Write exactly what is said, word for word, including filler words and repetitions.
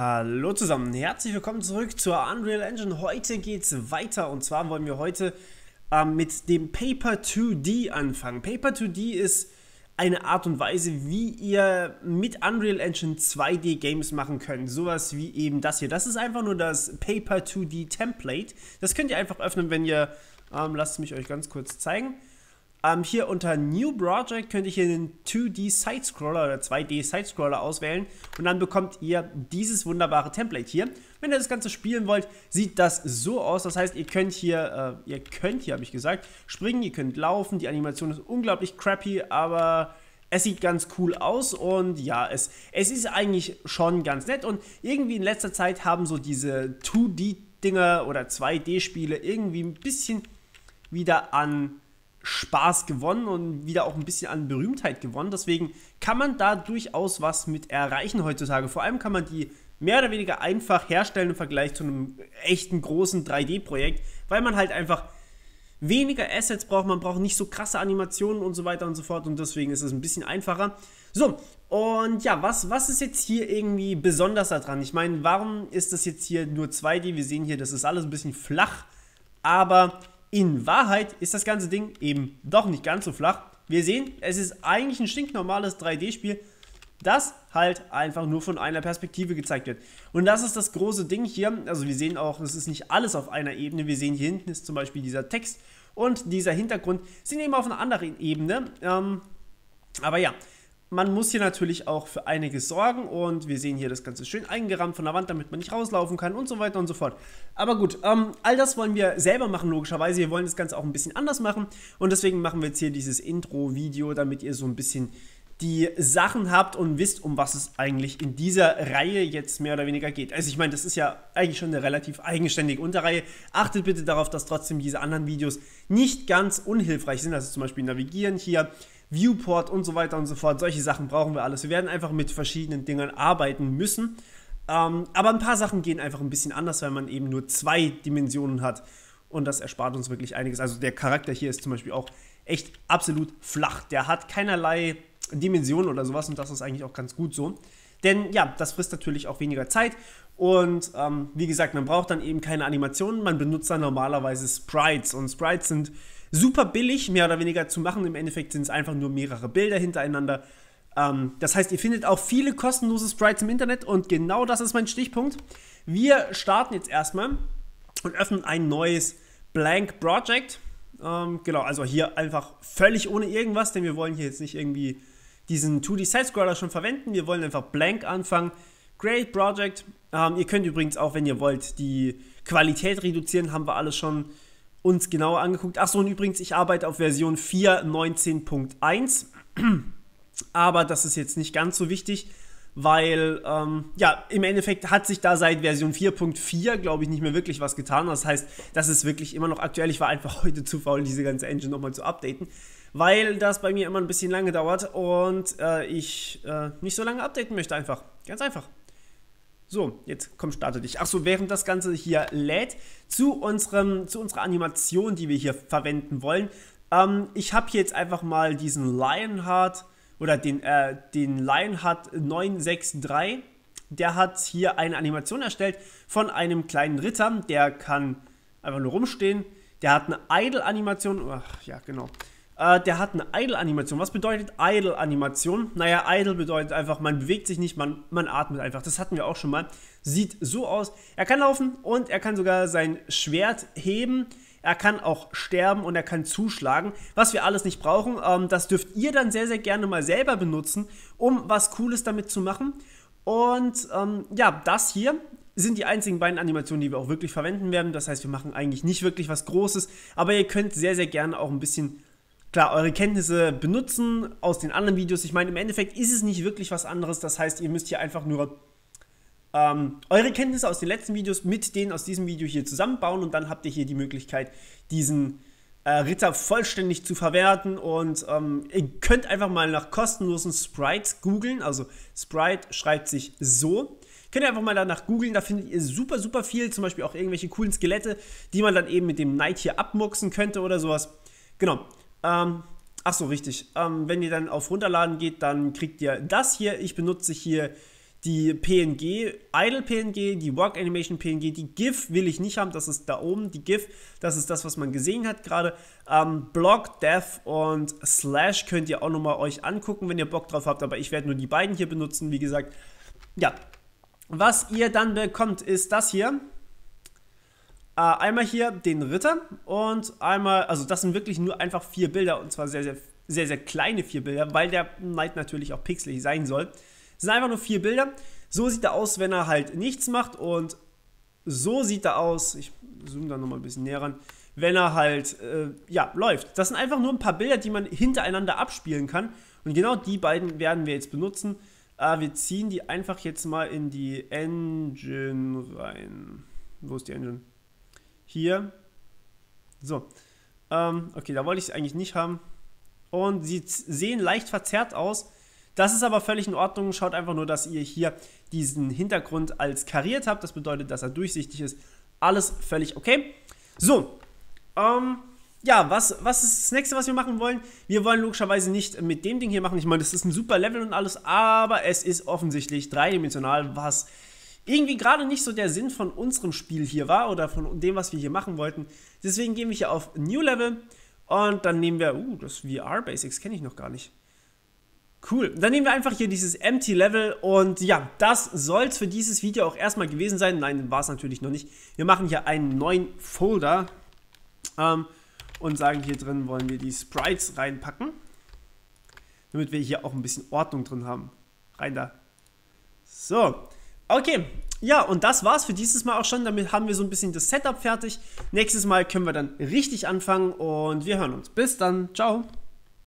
Hallo zusammen, herzlich willkommen zurück zur Unreal Engine. Heute geht's weiter und zwar wollen wir heute äh, mit dem Paper zwei D anfangen. Paper zwei D ist eine Art und Weise, wie ihr mit Unreal Engine zwei D Games machen könnt. Sowas wie eben das hier. Das ist einfach nur das Paper zwei D Template. Das könnt ihr einfach öffnen, wenn ihr, ähm, lasst mich euch ganz kurz zeigen. Ähm, hier unter New Project könnt ihr hier den zwei D Sidescroller oder zwei D Sidescroller auswählen und dann bekommt ihr dieses wunderbare Template hier. Wenn ihr das Ganze spielen wollt, sieht das so aus. Das heißt, ihr könnt hier, äh, ihr könnt hier, habe ich gesagt, springen, ihr könnt laufen. Die Animation ist unglaublich crappy, aber es sieht ganz cool aus und ja, es, es ist eigentlich schon ganz nett. Und irgendwie in letzter Zeit haben so diese zwei D-Dinger oder zwei D-Spiele irgendwie ein bisschen wieder an Spaß gewonnen und wieder auch ein bisschen an Berühmtheit gewonnen. Deswegen kann man da durchaus was mit erreichen heutzutage. Vor allem kann man die mehr oder weniger einfach herstellen im Vergleich zu einem echten großen drei D-Projekt, weil man halt einfach weniger Assets braucht. Man braucht nicht so krasse Animationen und so weiter und so fort und deswegen ist es ein bisschen einfacher. So, und ja, was, was ist jetzt hier irgendwie besonders daran? Ich meine, warum ist das jetzt hier nur zwei D? Wir sehen hier, das ist alles ein bisschen flach, aber in Wahrheit ist das ganze Ding eben doch nicht ganz so flach. Wir sehen, es ist eigentlich ein stinknormales drei D-Spiel, das halt einfach nur von einer Perspektive gezeigt wird. Und das ist das große Ding hier. Also wir sehen auch, es ist nicht alles auf einer Ebene. Wir sehen, hier hinten ist zum Beispiel dieser Text und dieser Hintergrund sind eben auf einer anderen Ebene. Ähm, aber ja, man muss hier natürlich auch für einiges sorgen. Und wir sehen hier das Ganze schön eingerahmt von der Wand, damit man nicht rauslaufen kann und so weiter und so fort. Aber gut, ähm, all das wollen wir selber machen, logischerweise. Wir wollen das Ganze auch ein bisschen anders machen. Und deswegen machen wir jetzt hier dieses Intro-Video, damit ihr so ein bisschen die Sachen habt und wisst, um was es eigentlich in dieser Reihe jetzt mehr oder weniger geht. Also ich meine, das ist ja eigentlich schon eine relativ eigenständige Unterreihe. Achtet bitte darauf, dass trotzdem diese anderen Videos nicht ganz unhilfreich sind. Also zum Beispiel Navigieren hier, Viewport und so weiter und so fort. Solche Sachen brauchen wir alles. Wir werden einfach mit verschiedenen Dingern arbeiten müssen. Ähm, aber ein paar Sachen gehen einfach ein bisschen anders, weil man eben nur zwei Dimensionen hat. Und das erspart uns wirklich einiges. Also der Charakter hier ist zum Beispiel auch echt absolut flach. Der hat keinerlei Dimensionen oder sowas und das ist eigentlich auch ganz gut so. Denn ja, das frisst natürlich auch weniger Zeit und ähm, wie gesagt, man braucht dann eben keine Animationen, man benutzt dann normalerweise Sprites und Sprites sind super billig, mehr oder weniger zu machen. Im Endeffekt sind es einfach nur mehrere Bilder hintereinander. Ähm, das heißt, ihr findet auch viele kostenlose Sprites im Internet und genau das ist mein Stichpunkt. Wir starten jetzt erstmal und öffnen ein neues Blank Project. Ähm, genau, also hier einfach völlig ohne irgendwas, denn wir wollen hier jetzt nicht irgendwie diesen zwei D Sidescroller schon verwenden. Wir wollen einfach blank anfangen. Create Project. Ähm, ihr könnt übrigens auch, wenn ihr wollt, die Qualität reduzieren. Haben wir alles schon uns genauer angeguckt. Achso, und übrigens, ich arbeite auf Version vier neunzehn Punkt eins. Aber das ist jetzt nicht ganz so wichtig, weil, ähm, ja, im Endeffekt hat sich da seit Version vier Punkt vier, glaube ich, nicht mehr wirklich was getan. Das heißt, das ist wirklich immer noch aktuell. Ich war einfach heute zu faul, diese ganze Engine nochmal zu updaten, weil das bei mir immer ein bisschen lange dauert und äh, ich äh, nicht so lange updaten möchte einfach. Ganz einfach. So, jetzt komm, starte dich. Achso, während das Ganze hier lädt, zu, unserem, zu unserer Animation, die wir hier verwenden wollen. Ähm, ich habe hier jetzt einfach mal diesen Lionheart oder den, äh, den Lionheart neun sechs drei. Der hat hier eine Animation erstellt von einem kleinen Ritter. Der kann einfach nur rumstehen. Der hat eine Idle-Animation. Ach ja, genau. Uh, der hat eine Idle-Animation. Was bedeutet Idle-Animation? Naja, Idle bedeutet einfach, man bewegt sich nicht, man, man atmet einfach. Das hatten wir auch schon mal. Sieht so aus. Er kann laufen und er kann sogar sein Schwert heben. Er kann auch sterben und er kann zuschlagen. Was wir alles nicht brauchen, ähm, das dürft ihr dann sehr, sehr gerne mal selber benutzen, um was Cooles damit zu machen. Und ähm, ja, das hier sind die einzigen beiden Animationen, die wir auch wirklich verwenden werden. Das heißt, wir machen eigentlich nicht wirklich was Großes, aber ihr könnt sehr, sehr gerne auch ein bisschen, klar, eure Kenntnisse benutzen aus den anderen Videos. Ich meine, im Endeffekt ist es nicht wirklich was anderes. Das heißt, ihr müsst hier einfach nur ähm, eure Kenntnisse aus den letzten Videos mit denen aus diesem Video hier zusammenbauen. Und dann habt ihr hier die Möglichkeit, diesen äh, Ritter vollständig zu verwerten. Und ähm, ihr könnt einfach mal nach kostenlosen Sprites googeln. Also Sprite schreibt sich so. Könnt ihr einfach mal danach googeln, da findet ihr super, super viel. Zum Beispiel auch irgendwelche coolen Skelette, die man dann eben mit dem Knight hier abmuchsen könnte oder sowas. Genau. Ähm, ach so, richtig. Ähm, wenn ihr dann auf Runterladen geht, dann kriegt ihr das hier. Ich benutze hier die P N G, Idle P N G, die Walk Animation P N G, die GIF will ich nicht haben, das ist da oben, die GIF, das ist das, was man gesehen hat gerade. Ähm, Block, Death und Slash könnt ihr auch nochmal euch angucken, wenn ihr Bock drauf habt, aber ich werde nur die beiden hier benutzen, wie gesagt. Ja, was ihr dann bekommt, ist das hier. Äh, einmal hier den Ritter und einmal, also das sind wirklich nur einfach vier Bilder und zwar sehr, sehr, sehr, sehr kleine vier Bilder, weil der Knight natürlich auch pixelig sein soll. Es sind einfach nur vier Bilder. So sieht er aus, wenn er halt nichts macht. Und so sieht er aus, ich zoome da nochmal ein bisschen näher ran, wenn er halt, äh, ja, läuft. Das sind einfach nur ein paar Bilder, die man hintereinander abspielen kann. Und genau die beiden werden wir jetzt benutzen. Äh, wir ziehen die einfach jetzt mal in die Engine rein. Wo ist die Engine? Hier. So. Ähm, okay, da wollte ich es eigentlich nicht haben. Und sie sehen leicht verzerrt aus. Das ist aber völlig in Ordnung, schaut einfach nur, dass ihr hier diesen Hintergrund als kariert habt, das bedeutet, dass er durchsichtig ist, alles völlig okay. So, ähm, ja, was, was ist das nächste, was wir machen wollen? Wir wollen logischerweise nicht mit dem Ding hier machen, ich meine, das ist ein super Level und alles, aber es ist offensichtlich dreidimensional, was irgendwie gerade nicht so der Sinn von unserem Spiel hier war oder von dem, was wir hier machen wollten. Deswegen gehen wir hier auf New Level und dann nehmen wir, uh, das V R Basics kenne ich noch gar nicht. Cool, dann nehmen wir einfach hier dieses Empty Level und ja, das soll es für dieses Video auch erstmal gewesen sein. Nein, war es natürlich noch nicht. Wir machen hier einen neuen Folder ähm, und sagen, hier drin wollen wir die Sprites reinpacken, damit wir hier auch ein bisschen Ordnung drin haben. Rein da. So, okay. Ja, und das war's für dieses Mal auch schon. Damit haben wir so ein bisschen das Setup fertig. Nächstes Mal können wir dann richtig anfangen und wir hören uns. Bis dann, ciao.